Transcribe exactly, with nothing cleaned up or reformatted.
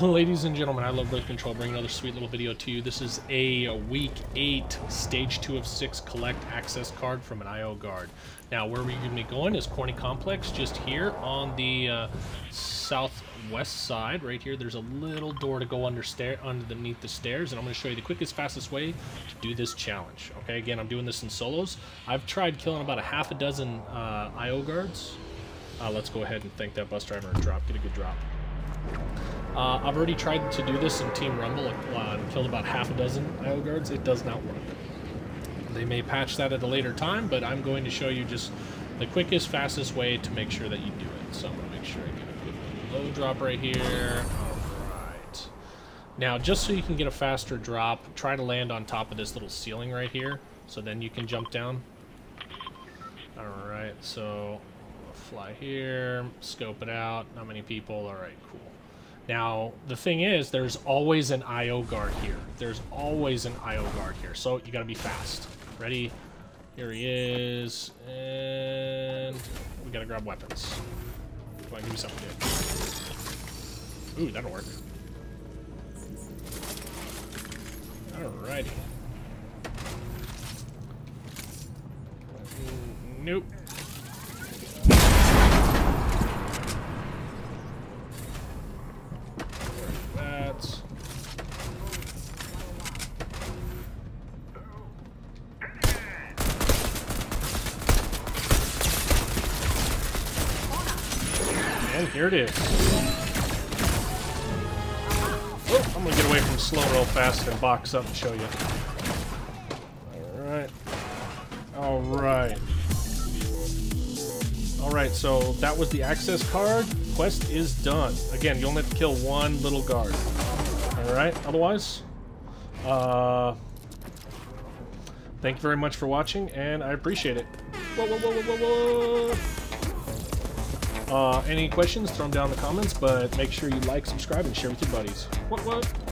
Ladies and gentlemen, I love Birth Control. Bring another sweet little video to you. This is a week eight, stage two of six collect access card from an I O Guard. Now, where we're going to be going is Corny Complex, just here on the uh, southwest side. Right here, there's a little door to go under stair underneath the stairs, and I'm going to show you the quickest, fastest way to do this challenge. Okay, again, I'm doing this in solos. I've tried killing about a half a dozen uh, I O Guards. Uh, let's go ahead and thank that bus driver and drop. Get a good drop. Uh, I've already tried to do this in Team Rumble and killed about half a dozen I O Guards. It does not work. They may patch that at a later time, but I'm going to show you just the quickest, fastest way to make sure that you do it. So I'm going to make sure I get a good low drop right here. Alright. Now, just so you can get a faster drop, try to land on top of this little ceiling right here, so then you can jump down. Alright, so I'll fly here, scope it out. Not many people. Alright, cool. Now, the thing is, there's always an I O Guard here. There's always an I O Guard here, so you gotta be fast. Ready? Here he is, and we gotta grab weapons. Come on, give me something good. Ooh, that'll work. Alrighty. Nope. Here it is. Oh, I'm gonna get away from slow roll fast and box up and show you. Alright. Alright. Alright, so that was the access card. Quest is done. Again, you only have to kill one little guard. Alright, otherwise, uh, thank you very much for watching, and I appreciate it. Whoa, whoa, whoa, whoa, whoa, whoa! Uh, any questions, throw them down in the comments, but make sure you like, subscribe, and share with your buddies. What, what?